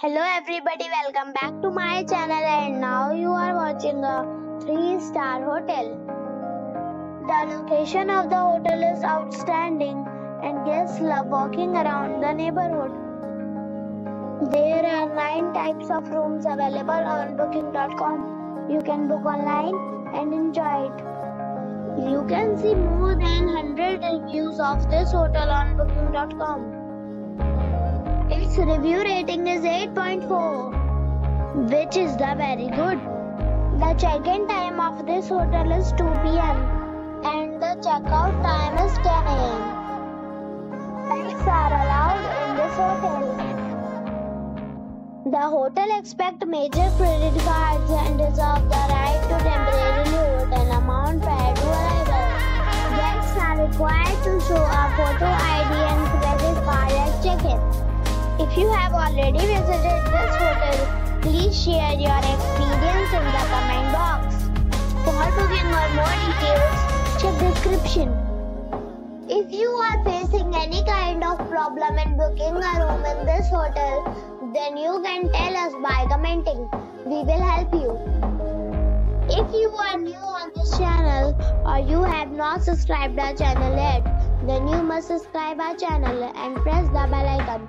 Hello everybody, welcome back to my channel, and now you are watching a 3-star hotel. The location of the hotel is outstanding and guests love walking around the neighborhood. There are 9 types of rooms available on booking.com. You can book online and enjoy it. You can see more than 100 reviews of this hotel on booking.com. Its review rating is 8.4, which is very good. The check-in time of this hotel is 2 p.m. and the check-out time is 10 a.m. Pets are allowed in this hotel. The hotel accepts major credit cards and reserves the right to temporarily hold an amount prior to arrival. Guests are required to show a photo ID and credit card at check-in. If you have already visited this hotel, please share your experience in the comment box. For booking or more details, check description. If you are facing any kind of problem in booking a room in this hotel, then you can tell us by commenting. We will help you. If you are new on this channel or you have not subscribed our channel yet, then you must subscribe our channel and press the bell icon,